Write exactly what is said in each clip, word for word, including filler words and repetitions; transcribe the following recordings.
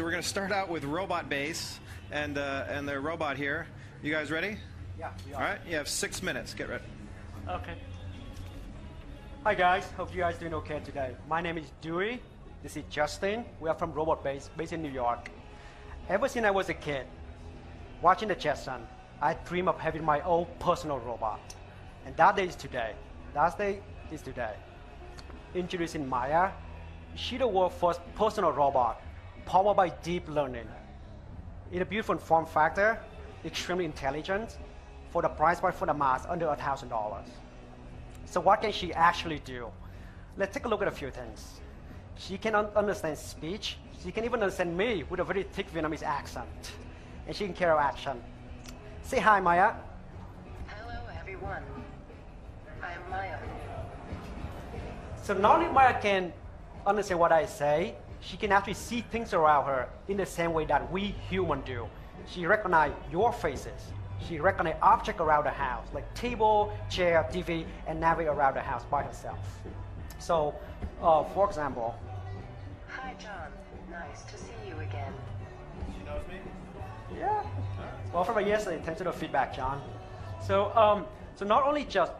So we're going to start out with Robot Base and uh, and their robot here. You guys ready? Yeah. We are. All right. You have six minutes. Get ready. Okay. Hi guys. Hope you guys doing okay today. My name is Dewey. This is Justin. We are from Robot Base, based in New York. Ever since I was a kid, watching the Jetsons, I dreamed of having my own personal robot, and that day is today. That day is today. Introducing Maya. She's the world's first personal robot, powered by deep learning. In a beautiful form factor, extremely intelligent, for the price point for the mass under a thousand dollars. So what can she actually do? Let's take a look at a few things. She can un understand speech. She can even understand me with a very thick Vietnamese accent, and she can carry out action. Say hi, Maya. Hello, everyone. I'm Maya. So not only Maya can understand what I say, she can actually see things around her in the same way that we humans do. She recognizes your faces. She recognizes objects around the house, like table, chair, T V, and navigate around the house by herself. So, uh, for example. Hi, John. Nice to see you again. She knows me? Yeah. Well, from yesterday, thanks for the feedback, John. So, um, so not only just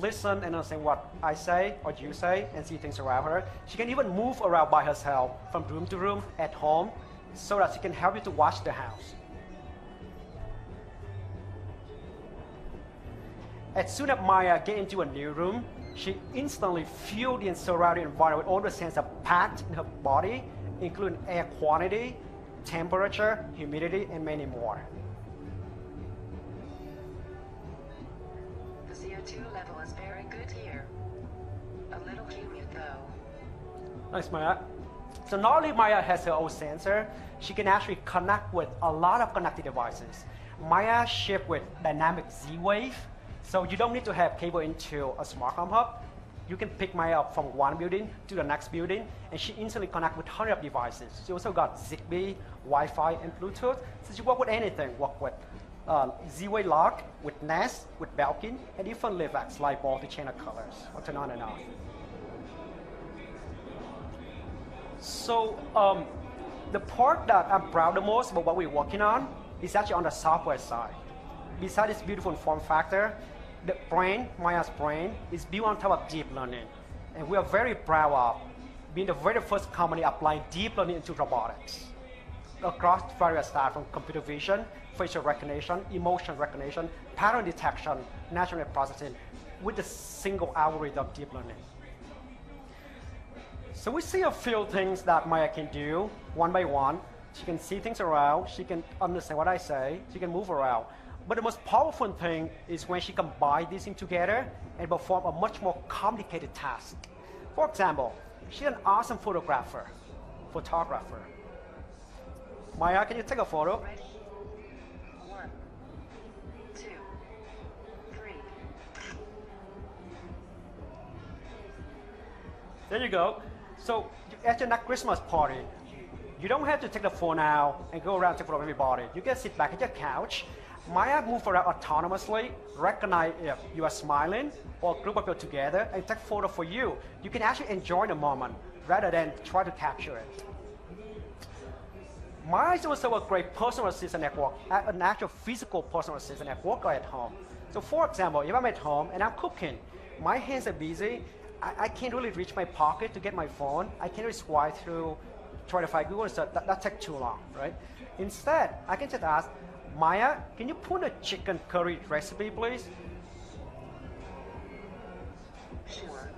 listen and understand what I say or you say and see things around her, she can even move around by herself from room to room at home so that she can help you to watch the house. As soon as Maya gets into a new room, she instantly feels the surrounding environment with all the senses are packed in her body, including air quantity, temperature, humidity, and many more. The C O two level is very good here. A little humid though. Nice, Maya. So not only Maya has her own sensor, she can actually connect with a lot of connected devices. Maya ships with dynamic Z-Wave, so you don't need to have cable into a smart home hub. You can pick Maya up from one building to the next building, and she instantly connects with hundreds of devices. She also got Zigbee, Wi-Fi, and Bluetooth. So she works with anything. Work with uh, Z-Wave lock, with Nest, with Belkin, and even live acts light bulb to change the colors, or turn on and off. So um, the part that I'm proud of most about what we're working on is actually on the software side. Besides this beautiful form factor, the brain, Maya's brain, is built on top of deep learning. And we are very proud of being the very first company applying deep learning into robotics across various styles, from computer vision, facial recognition, emotion recognition, pattern detection, natural processing, with a single algorithm of deep learning. So we see a few things that Maya can do one by one. She can see things around, she can understand what I say, she can move around. But the most powerful thing is when she combines these things together and perform a much more complicated task. For example, she's an awesome photographer, photographer. Maya, can you take a photo? Ready? One, two, three. There you go. So at your next Christmas party, you don't have to take the phone out and go around to photo everybody. You can sit back at your couch. Maya moves around autonomously, recognize if you are smiling or a group of people together, and take photo for you. You can actually enjoy the moment rather than try to capture it. Maya is also a great personal assistant network, an actual physical personal assistant at work or at home. So for example, if I'm at home and I'm cooking, my hands are busy, I, I can't really reach my pocket to get my phone, I can't really swipe through, try to find Google, so that, that takes too long, right? Instead, I can just ask, Maya, can you put a chicken curry recipe, please? Sure.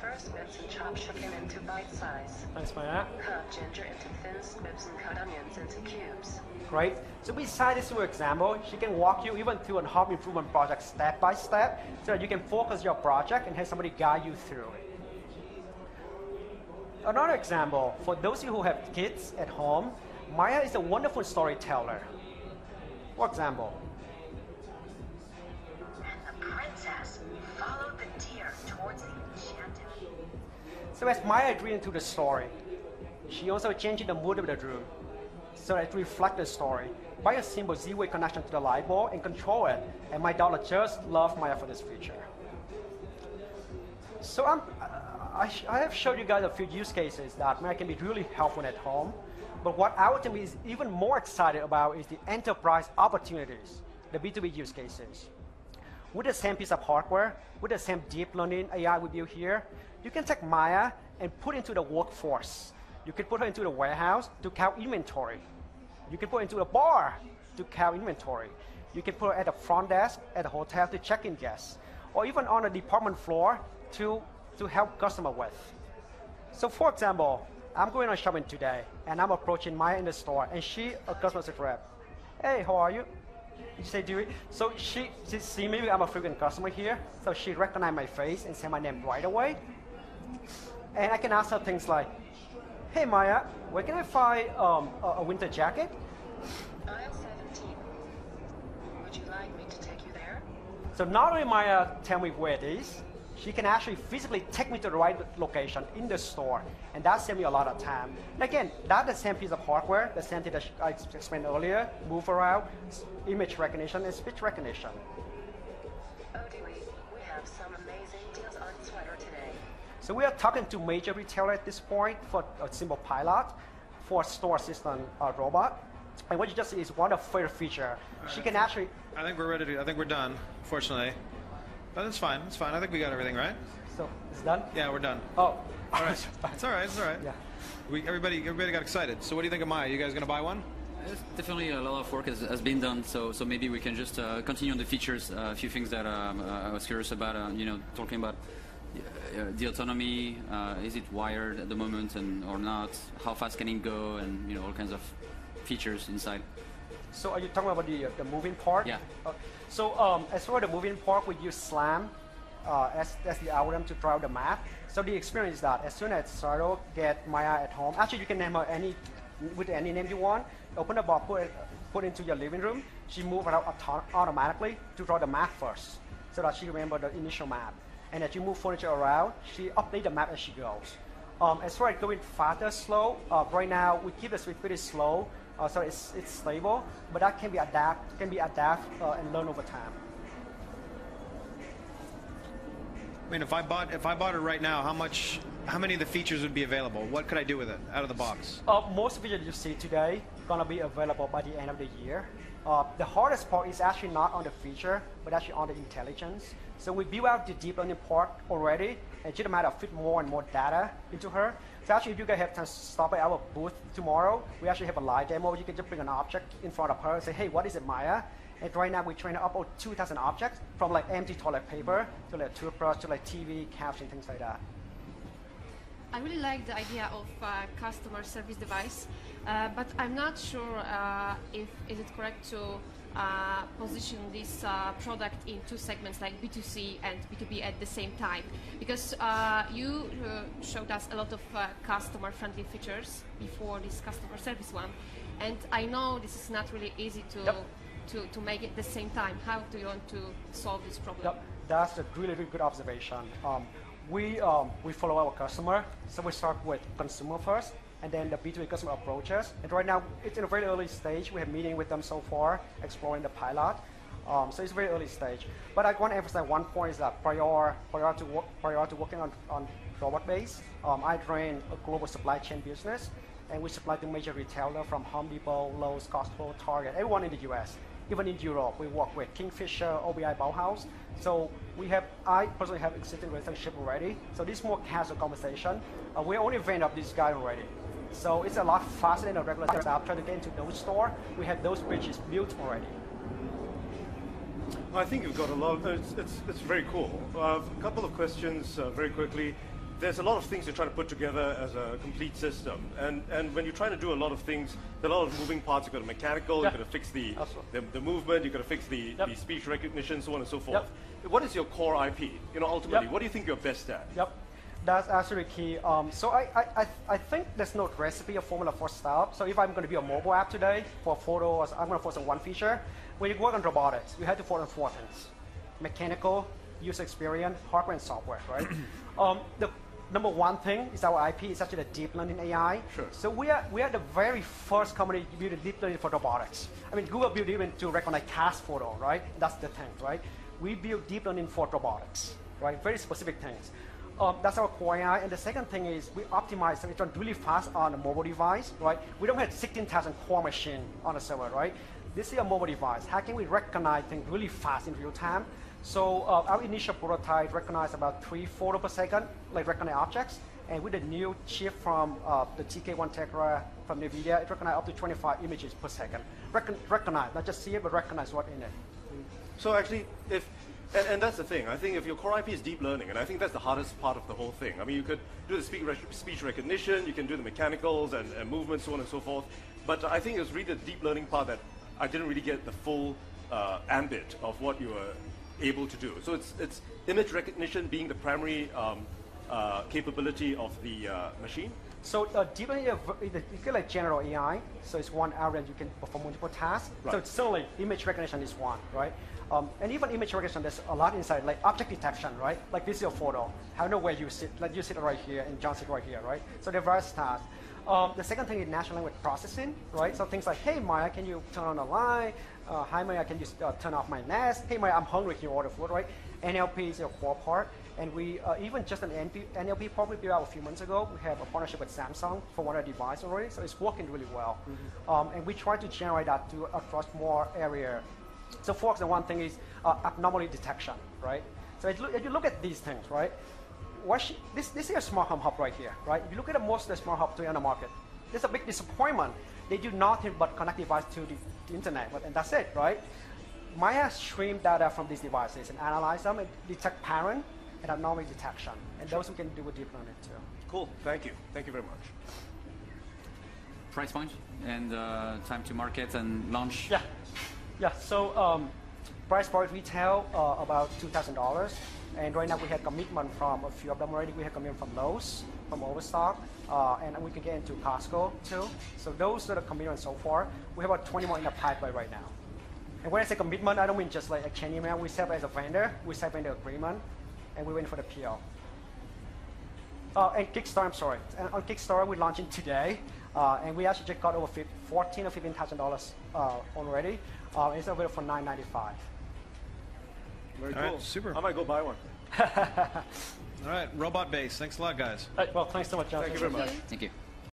First, whip some chopped chicken into bite size. Thanks, Maya. Cut ginger into thin strips and cut onions into cubes. Great. So besides this, for example, she can walk you even through a home improvement project step by step, so that you can focus your project and have somebody guide you through it. Another example, for those of you who have kids at home, Maya is a wonderful storyteller. For example, and the princess followed the deer towards the enchanted. So as Maya drew into the story, she also changed the mood of the room so that it reflects the story by a simple Z-Wave connection to the light bulb and control it. And my daughter just loved Maya for this feature. So I'm, I, I have showed you guys a few use cases that Maya can be really helpful at home. But what our team is even more excited about is the enterprise opportunities, the B two B use cases. With the same piece of hardware, with the same deep learning A I we build here, you can take Maya and put into the workforce. You can put her into the warehouse to count inventory. You can put her into a bar to count inventory. You can put her at the front desk, at the hotel to check in guests, or even on a department floor to, to help customer with. So for example, I'm going on shopping today, and I'm approaching Maya in the store, and she, a customer service rep, hey, how are you? You say, do it. So she, she see me, I'm a frequent customer here, so she recognized my face and said my name right away. And I can ask her things like, hey Maya, where can I find um, a, a winter jacket? aisle seventeen. Would you like me to take you there? So not only Maya tell me where it is, she can actually physically take me to the right location in the store, and that saved me a lot of time. And again, that's the same piece of hardware, the same thing that I explained earlier, move around, image recognition, and speech recognition. Oh, do we? We have some amazing deals on sweater today. So we are talking to major retailers at this point for a simple pilot, for a store assistant uh, robot. And what you just see is one of the favorite features. Right, she can I actually... I think we're ready to, I think we're done, unfortunately. But that's fine, that's fine. I think we got everything, right? So, it's done? Yeah, we're done. Oh. All right. It's all right, it's all right. Yeah. We, everybody, everybody got excited. So what do you think of Maya? You guys going to buy one? There's definitely a lot of work has, has been done, so so maybe we can just uh, continue on the features. Uh, a few things that um, uh, I was curious about, uh, you know, talking about uh, the autonomy. Uh, is it wired at the moment and or not? How fast can it go? And, you know, all kinds of features inside. So are you talking about the, uh, the moving part? Yeah. Uh, so um, as for the moving part, we use SLAM uh, as, as the algorithm to draw the map. So the experience is that as soon as Sardo get Maya at home, actually you can name her any, with any name you want, open the bar, put it, put it into your living room, she moves around auto automatically to draw the map first, so that she remembers the initial map. And as you move furniture around, she updates the map as she goes. Um, as far as going faster, slow, uh, right now we keep the speed pretty slow, Uh, so it's, it's stable, but that can be adapt, can be adapt uh, and learn over time. I mean, if I bought if I bought it right now, how much, how many of the features would be available? What could I do with it out of the box? Uh, most features you see today gonna be available by the end of the year. Uh, the hardest part is actually not on the feature, but actually on the intelligence. So we built out the deep learning part already, and it's just a matter of fit more and more data into her. So actually, if you guys have time to stop at our booth tomorrow, we actually have a live demo. You can just bring an object in front of her and say, hey, what is it, Maya? And right now, we're trying to upload two thousand objects from like empty toilet paper to like toothbrush to like T V, couch, and things like that. I really like the idea of uh, customer service device, uh, but I'm not sure uh, if is it correct to uh, position this uh, product in two segments like B two C and B two B at the same time, because uh, you uh, showed us a lot of uh, customer-friendly features before this customer service one, and I know this is not really easy to yep. to, to make it at the same time. How do you want to solve this problem? Yep. That's a really, really good observation. Um, We, um, we follow our customer, so we start with consumer first, and then the B two B customer approaches. And right now, it's in a very early stage. We have meeting with them so far, exploring the pilot. Um, so it's very early stage. But I want to emphasize one point is that prior, prior, to, work, prior to working on, on Robot Base, um, I ran a global supply chain business, and we supply to major retailers from Home Depot, Lowe's, Costco, Target, everyone in the U S. Even in Europe, we work with Kingfisher, O B I, Bauhaus. So we have, I personally have existing relationship already. So this is more casual conversation. Uh, we're only vendor of this guy already. So it's a lot faster than a regular startup trying to get into those store. We have those bridges built already. Well, I think you've got a lot of, it's, it's, it's very cool. Uh, a couple of questions uh, very quickly. There's a lot of things you're trying to put together as a complete system, and and when you're trying to do a lot of things, there are a lot of moving parts. You've got a mechanical, yep. you've got to fix the, the the movement, you've got to fix the, yep. the speech recognition, so on and so forth. Yep. What is your core I P? You know, ultimately, yep. what do you think you're best at? Yep, that's actually key. Um, so I I I, I think there's no recipe or formula for startup. So if I'm going to be a mobile app today for photos, I'm going to focus on one feature. When you work on robotics, you have to focus on four things: mechanical, user experience, hardware, and software. Right. um, the Number one thing is our I P is actually the deep learning A I. Sure. So we are we are the very first company to build deep learning for robotics. I mean, Google built even to recognize cast photo, right? That's the thing, right? We build deep learning for robotics, right? Very specific things. Um, that's our core A I. And the second thing is we optimize and it runs really fast on a mobile device, right? We don't have sixteen thousand core machine on a server, right? This is a mobile device. How can we recognize things really fast in real time? So uh, our initial prototype recognized about three photos per second, like recognize objects. And with the new chip from uh, the T K one Tegra from Nvidia, it recognizes up to twenty-five images per second. Recon recognize, not just see it, but recognize what's in it. So actually, if, and, and that's the thing, I think if your core I P is deep learning, and I think that's the hardest part of the whole thing. I mean, you could do the speech, rec speech recognition, you can do the mechanicals and, and movement, so on and so forth. But I think it was really the deep learning part that I didn't really get the full uh, ambit of what you were able to do. So it's, it's image recognition being the primary um, Uh, capability of the uh, machine? So uh, deep learning, you feel like general A I, so it's one area you can perform multiple tasks. Right. So it's certainly image recognition is one, right? Um, and even image recognition, there's a lot inside, like object detection, right? Like this is your photo. I know where you sit, like you sit right here and John sit right here, right? So there are various tasks. Um, the second thing is natural language processing, right? So things like, hey Maya, can you turn on the light? Uh, Hi Maya, can you uh, turn off my Nest? Hey Maya, I'm hungry, can you order food, right? N L P is your core part. And we, uh, even just an N L P probably built out a few months ago, we have a partnership with Samsung for one of the devices already, so it's working really well. Mm-hmm. um, and we try to generate that to across more area. So for example, one thing is uh, abnormality detection, right? So if you look at these things, right? What she, this, this is a smart home hub right here, right? If you look at the most of the smart hub today on the market, there's a big disappointment. They do nothing but connect device to the, the internet, but, and that's it, right? Maya streams data from these devices and analyze them and detect parent, and anomaly detection, and sure. Those we can do with deep learning too. Cool, thank you, thank you very much. Price point and uh, time to market and launch. Yeah, yeah. So um, price point retail uh, about two thousand dollars, and right now we have commitment from a few of them already. We have commitment from Lowe's, from Overstock, uh, and we can get into Costco too. So those are the commitments so far. We have about twenty more in the pipeline right now. And when I say commitment, I don't mean just like a chain email. We serve as a vendor. We serve vendor agreement. And we went for the P L. Uh, and Kickstarter, I'm sorry. And on Kickstarter, we're launching today. Uh, and we actually just got over fourteen or fifteen thousand dollars uh, already. Uh, it's available for nine ninety-five. Very All cool. Right, super. I might go buy one. All right, Robot Base. Thanks a lot, guys. All right, well, thanks so much, John. Thank you very much. Thank you.